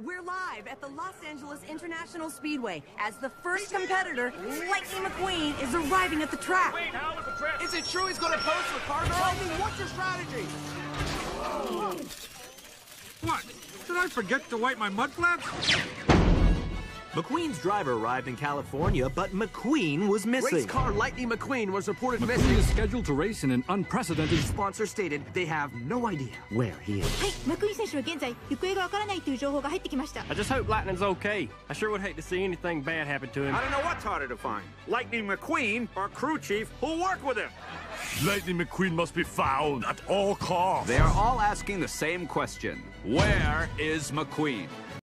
We're live at the Los Angeles International Speedway as the first competitor, Lightning McQueen, is arriving at the track. Wait, how was the track? Is it true he's going to post with Cargo? Lightning, what's your strategy? What? Did I forget to wipe my mud flaps? McQueen's driver arrived in California, but McQueen was missing. Race car Lightning McQueen was reported missing. McQueen is scheduled to race in an unprecedented... Sponsor stated they have no idea where he is. I just hope Lightning's okay. I sure would hate to see anything bad happen to him. I don't know what's harder to find. Lightning McQueen or crew chief who'll work with him. Lightning McQueen must be found at all costs. They are all asking the same question. Where is McQueen?